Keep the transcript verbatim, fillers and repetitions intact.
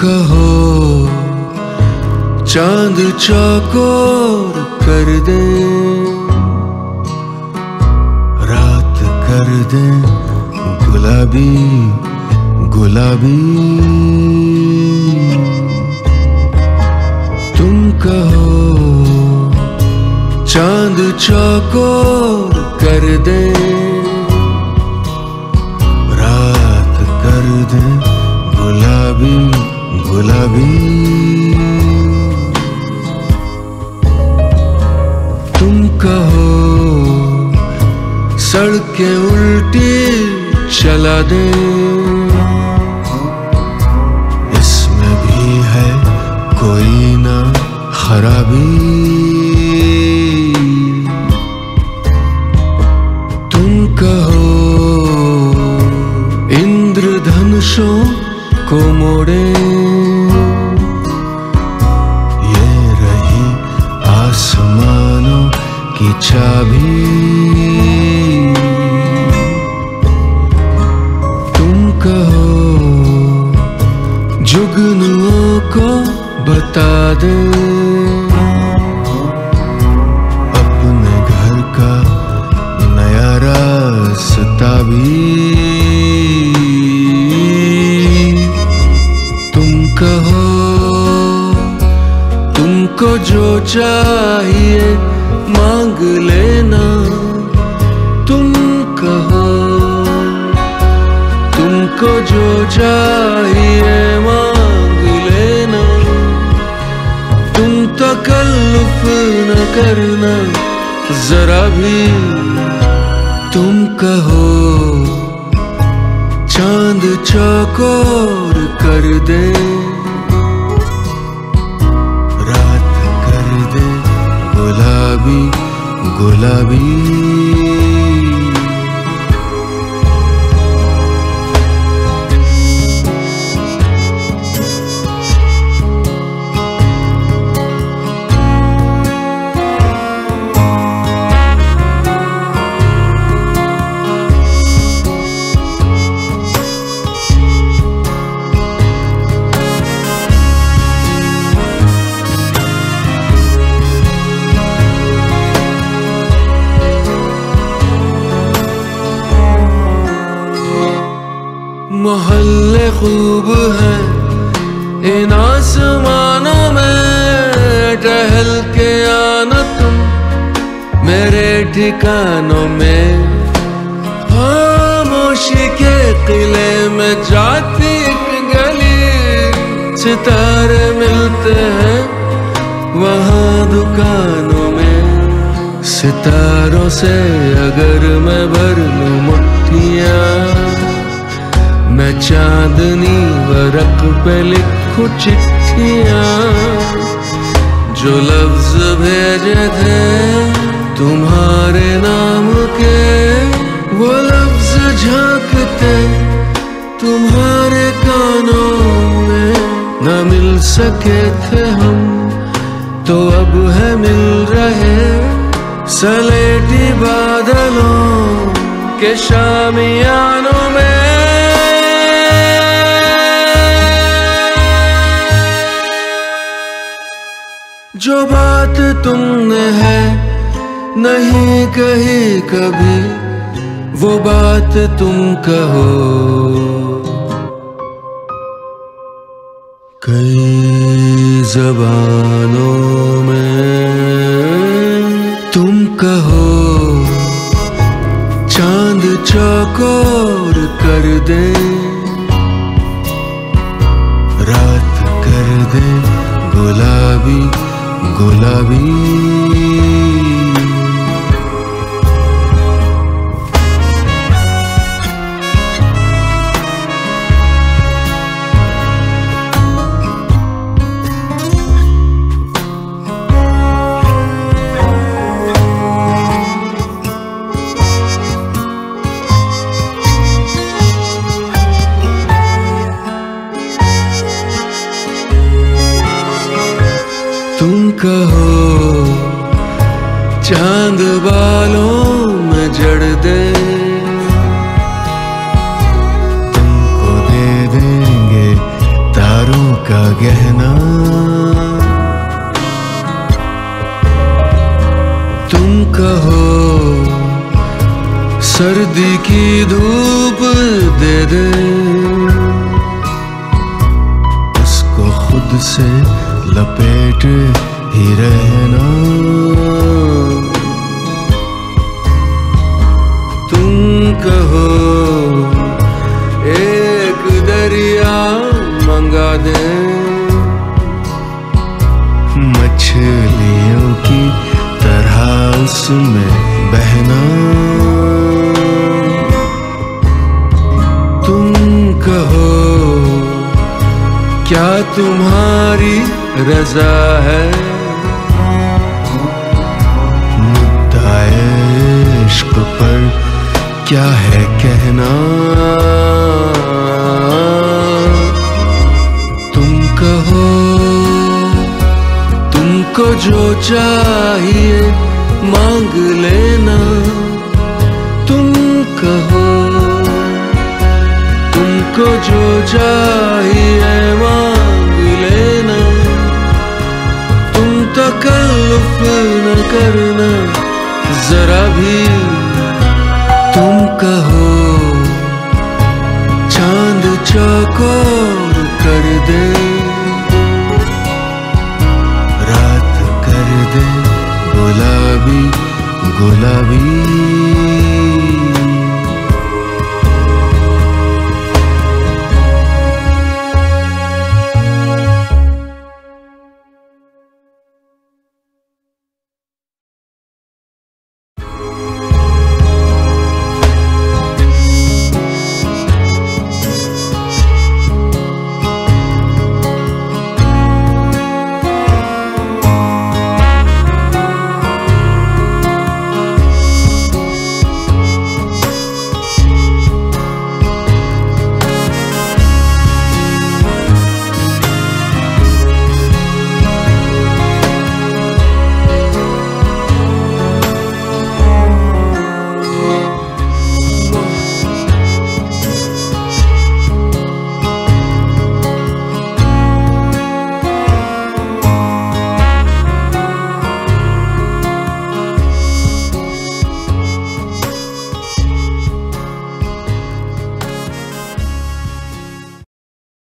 कहो चांद चौकोर कर दें, रात कर दें गुलाबी गुलाबी। तुम कहो चांद चौकोर कर दें, रात कर दें गुलाबी गुलाबी। कहो सड़कें उल्टी चला दें, इसमें भी है कोई ना खराबी। तुम कहो इंद्रधनुषों को मोड़े, ये रही आसमानों की चाबी। तुम कहो जुगनुओं को बता दें, अपने घर का नया रास्ता भी। तुम कहो तुमको जो चाहिए मांग लेना, तुम कहो तुमको जो चाहिए मांग लेना। तुम तकल्लुफ न करना जरा भी। तुम कहो चांद चौकोर कर दें, रात कर दें गुलाबी गुलाबी। मोहल्ले खूब हैं इन आसमानों में, टहल के आना तुम मेरे ठिकानों में। खामोशी के किले में जाती एक गली, सितारे मिलते हैं वहाँ दुकानों में। सितारों से अगर मैं भर लूँ मुट्ठियाँ, मैं चांदनी वरक पे लिखूं चिट्ठियाँ। जो लफ्ज भेजे थे तुम्हारे नाम के, वो लफ्ज झांकते तुम्हारे कानों में। न मिल सके थे हम तो अब है मिल रहे, सलेटी बादलों के शामियानों में। जो बात तुमने है नहीं कही कभी, वो बात तुम कहो। कई ज़बानों में तुम कहो चांद चौकोर कर दें, रात कर दें गुलाबी गुलाबी। तुम कहो चांद बालों में जड़ दें, तुमको दे देंगे तारों का गहना, तुम कहो सर्दी की धूप दे दे, उसको खुद से लपेट ही रहना। तुम कहो एक दरिया मंगा दे, मछलियों की तरह उसमें बहना। तुम कहो क्या तुम्हारी रजा है, मुद्दाए इश्क पर क्या है कहना। तुम कहो तुमको जो चाहिए मांग लेना, तुम कहो तुमको जो चाहिए मांग लेना, तुम तकल्लुफ न करना जरा भी। तुम कहो चांद चौकोर कर दे, रात कर दे गुलाबी गुलाबी।